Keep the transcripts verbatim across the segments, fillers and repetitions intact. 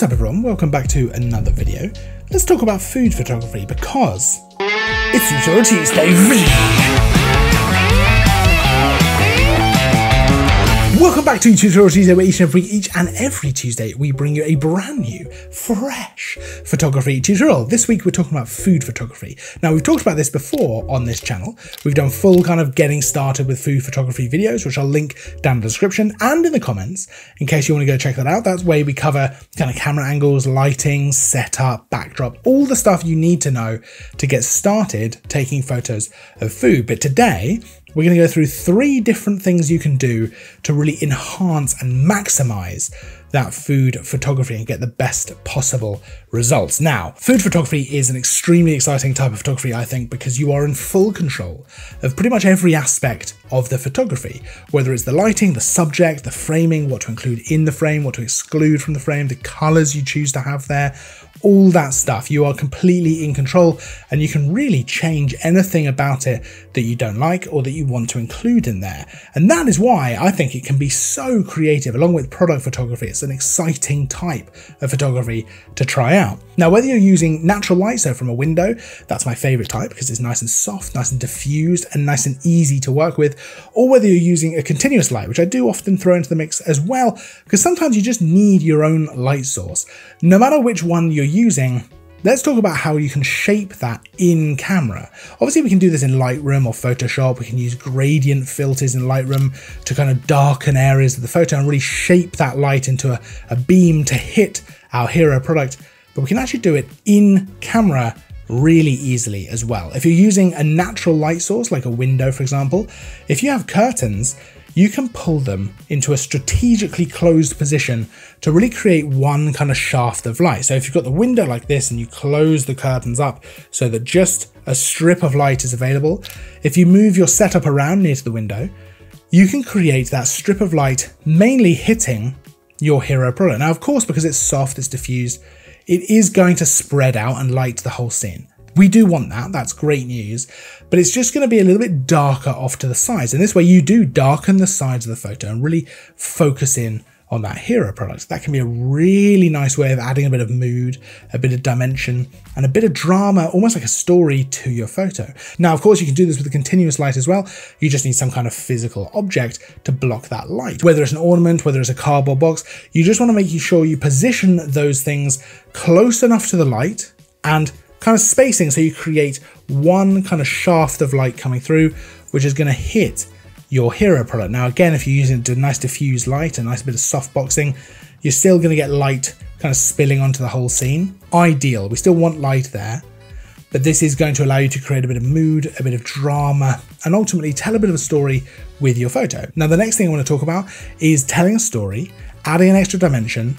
What's up everyone, welcome back to another video. Let's talk about food photography because it's Tutorial Tuesday. Welcome back to Tutorial Tuesday, where each and, every, each and every Tuesday we bring you a brand new, fresh photography tutorial. This week we're talking about food photography. Now we've talked about this before on this channel. We've done full kind of getting started with food photography videos, which I'll link down in the description and in the comments in case you want to go check that out. That's where we cover kind of camera angles, lighting, setup, backdrop, all the stuff you need to know to get started taking photos of food. But today, we're going to go through three different things you can do to really enhance and maximize that food photography and get the best possible results. Now, food photography is an extremely exciting type of photography, I think, because you are in full control of pretty much every aspect of the photography, whether it's the lighting, the subject, the framing, what to include in the frame, what to exclude from the frame, the colors you choose to have there, all that stuff. You are completely in control and you can really change anything about it that you don't like or that you want to include in there. And that is why I think it can be so creative, along with product photography. It's an exciting type of photography to try out. Now, whether you're using natural light, so from a window, that's my favorite type because it's nice and soft, nice and diffused and nice and easy to work with, or whether you're using a continuous light, which I do often throw into the mix as well, because sometimes you just need your own light source. No matter which one you're using, let's talk about how you can shape that in camera. Obviously, we can do this in Lightroom or Photoshop. We can use gradient filters in Lightroom to kind of darken areas of the photo and really shape that light into a, a beam to hit our hero product. But we can actually do it in camera really easily as well. If you're using a natural light source, like a window, for example, if you have curtains, you can pull them into a strategically closed position to really create one kind of shaft of light. So if you've got the window like this and you close the curtains up so that just a strip of light is available, if you move your setup around near to the window, you can create that strip of light mainly hitting your hero product. Now, of course, because it's soft, it's diffused, it is going to spread out and light the whole scene. We do want that, that's great news, but it's just going to be a little bit darker off to the sides. And this way you do darken the sides of the photo and really focus in on that hero product. That can be a really nice way of adding a bit of mood, a bit of dimension, and a bit of drama, almost like a story to your photo. Now, of course, you can do this with a continuous light as well. You just need some kind of physical object to block that light. Whether it's an ornament, whether it's a cardboard box, you just want to make sure you position those things close enough to the light and kind of spacing so you create one kind of shaft of light coming through, which is going to hit your hero product. Now, again, if you're using a nice diffused light, a nice bit of soft boxing, you're still going to get light kind of spilling onto the whole scene. Ideal. We still want light there, but this is going to allow you to create a bit of mood, a bit of drama, and ultimately tell a bit of a story with your photo. Now, the next thing I want to talk about is telling a story, adding an extra dimension,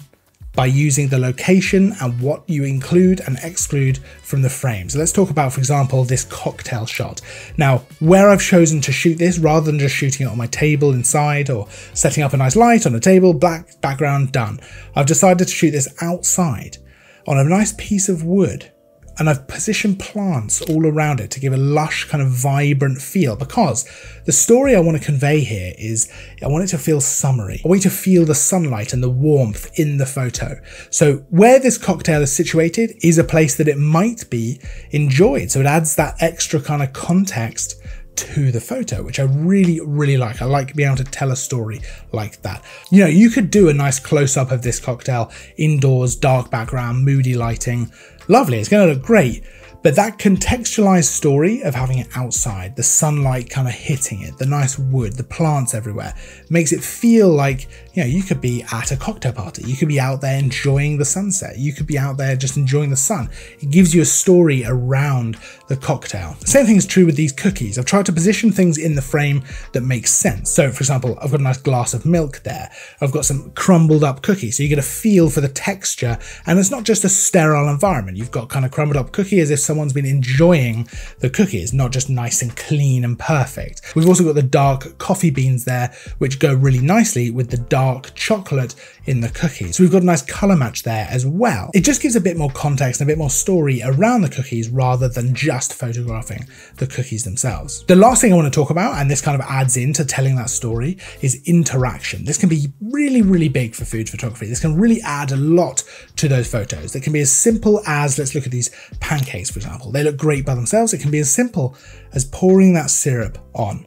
by using the location and what you include and exclude from the frame. So let's talk about, for example, this cocktail shot. Now, where I've chosen to shoot this, rather than just shooting it on my table inside or setting up a nice light on a table, black background, done. I've decided to shoot this outside on a nice piece of wood, and I've positioned plants all around it to give a lush kind of vibrant feel, because the story I want to convey here is I want it to feel summery. I want you to feel the sunlight and the warmth in the photo. So where this cocktail is situated is a place that it might be enjoyed. So it adds that extra kind of context to the photo, which I really, really like. I like being able to tell a story like that. You know, you could do a nice close-up of this cocktail indoors, dark background, moody lighting. Lovely, it's going to look great. But that contextualized story of having it outside, the sunlight kind of hitting it, the nice wood, the plants everywhere, makes it feel like, you know, you could be at a cocktail party. You could be out there enjoying the sunset. You could be out there just enjoying the sun. It gives you a story around the cocktail. The same thing is true with these cookies. I've tried to position things in the frame that makes sense. So, for example, I've got a nice glass of milk there. I've got some crumbled up cookies. So you get a feel for the texture, and it's not just a sterile environment. and you've got kind of crumbled up cookie as if someone's been enjoying the cookies, not just nice and clean and perfect. We've also got the dark coffee beans there, which go really nicely with the dark chocolate in the cookies. So we've got a nice color match there as well. It just gives a bit more context and a bit more story around the cookies rather than just photographing the cookies themselves. The last thing I want to talk about, and this kind of adds into telling that story, is interaction. This can be really, really big for food photography. This can really add a lot to those photos. That can be as simple as, let's look at these pancakes, for example. They look great by themselves. It can be as simple as pouring that syrup on,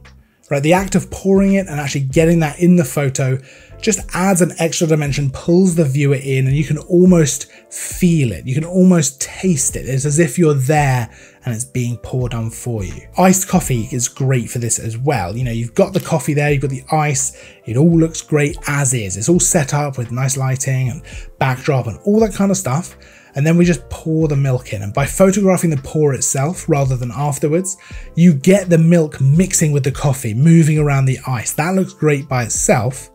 right? The act of pouring it and actually getting that in the photo just adds an extra dimension, pulls the viewer in, and you can almost feel it. You can almost taste it. It's as if you're there and it's being poured on for you. Iced coffee is great for this as well. You know, you've got the coffee there, you've got the ice, it all looks great as is. It's all set up with nice lighting and backdrop and all that kind of stuff. And then we just pour the milk in. And by photographing the pour itself rather than afterwards, you get the milk mixing with the coffee, moving around the ice. That looks great by itself.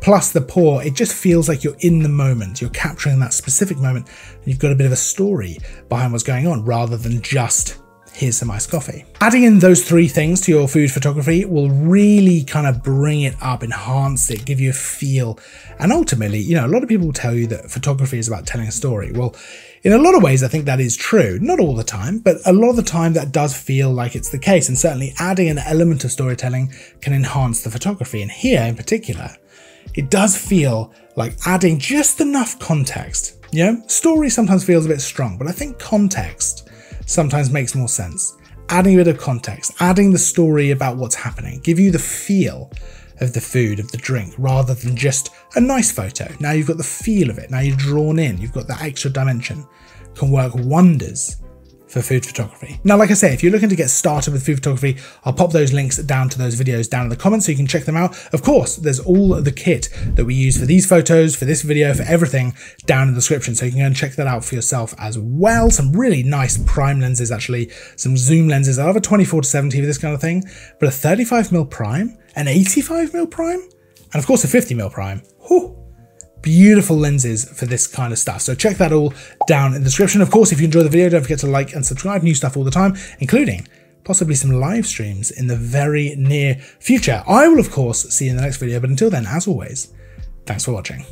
Plus the pour, it just feels like you're in the moment. You're capturing that specific moment and you've got a bit of a story behind what's going on rather than just here's some iced coffee. Adding in those three things to your food photography will really kind of bring it up, enhance it, give you a feel. And ultimately, you know, a lot of people will tell you that photography is about telling a story. Well, in a lot of ways, I think that is true. Not all the time, but a lot of the time that does feel like it's the case. And certainly adding an element of storytelling can enhance the photography. And here in particular, it does feel like adding just enough context. You know, story sometimes feels a bit strong, but I think context sometimes makes more sense. Adding a bit of context, adding the story about what's happening, give you the feel of the food, of the drink, rather than just a nice photo. Now you've got the feel of it. Now you're drawn in. You've got that extra dimension. Can work wonders for food photography. Now, like I say, if you're looking to get started with food photography, I'll pop those links down to those videos down in the comments so you can check them out. Of course, there's all the kit that we use for these photos, for this video, for everything down in the description. So you can go and check that out for yourself as well. Some really nice prime lenses, actually, some zoom lenses. I love a twenty-four to seventy for this kind of thing, but a thirty-five millimeter prime, an eighty-five millimeter prime, and of course a fifty millimeter prime. Whew. Beautiful lenses for this kind of stuff. So check that all down in the description. Of course, if you enjoyed the video, don't forget to like and subscribe. New stuff all the time, including possibly some live streams in the very near future. I will, of course, see you in the next video. But until then, as always, thanks for watching.